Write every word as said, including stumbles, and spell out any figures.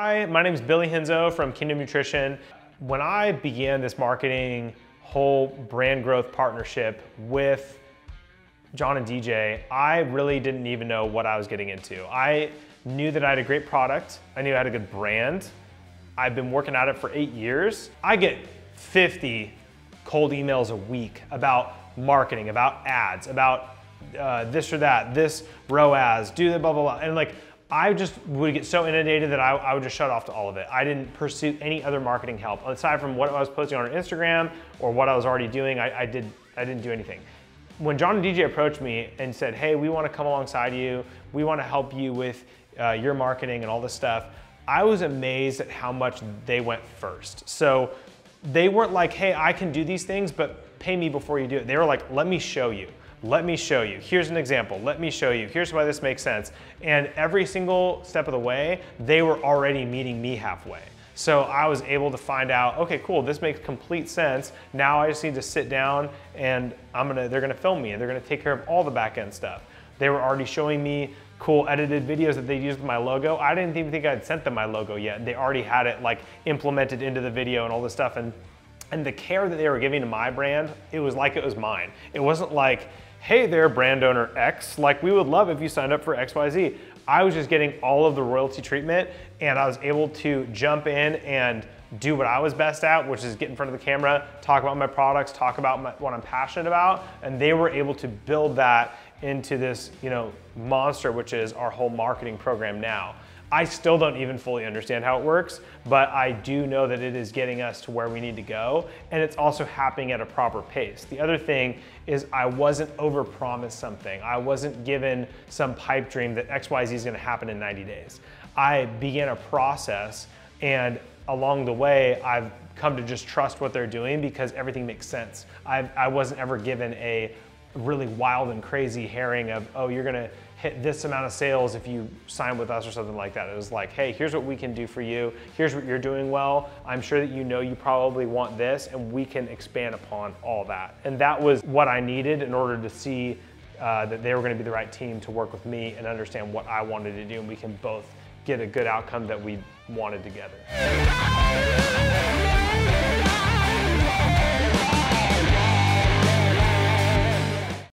Hi, my name is Billy Hinzo from Kingdom Nutrition. When I began this marketing whole brand growth partnership with John and D J, I really didn't even know what I was getting into. I knew that I had a great product. I knew I had a good brand. I've been working at it for eight years. I get fifty cold emails a week about marketing, about ads, about uh, this or that, this R O A S, do the blah, blah, blah. And like, I just would get so inundated that I, I would just shut off to all of it. I didn't pursue any other marketing help aside from what I was posting on Instagram or what I was already doing. I, I, did, I didn't do anything. When John and D J approached me and said, hey, we wanna come alongside you. We wanna help you with uh, your marketing and all this stuff. I was amazed at how much they went first. So they weren't like, hey, I can do these things, but pay me before you do it. They were like, let me show you. Let me show you, here's an example, let me show you, here's why this makes sense. And every single step of the way, they were already meeting me halfway. So I was able to find out, okay, cool, this makes complete sense. Now I just need to sit down and I'm gonna, they're gonna film me and they're gonna take care of all the back end stuff. They were already showing me cool edited videos that they used with my logo. I didn't even think I'd sent them my logo yet. They already had it like implemented into the video and all this stuff. And, and the care that they were giving to my brand, it was like it was mine. It wasn't like, hey there, brand owner X, like we would love if you signed up for X Y Z. I was just getting all of the royalty treatment and I was able to jump in and do what I was best at, which is get in front of the camera, talk about my products, talk about my, what I'm passionate about. And they were able to build that into this, you know, monster, which is our whole marketing program now. I still don't even fully understand how it works, but I do know that it is getting us to where we need to go, and it's also happening at a proper pace. The other thing is I wasn't over-promised something. I wasn't given some pipe dream that X Y Z is gonna happen in ninety days. I began a process, and along the way, I've come to just trust what they're doing because everything makes sense. I've, I wasn't ever given a really wild and crazy herring of, oh, you're gonna hit this amount of sales if you sign with us or something like that. It was like, hey, here's what we can do for you. Here's what you're doing well. I'm sure that you know you probably want this and we can expand upon all that. And that was what I needed in order to see uh, that they were gonna be the right team to work with me and understand what I wanted to do, and we can both get a good outcome that we wanted together.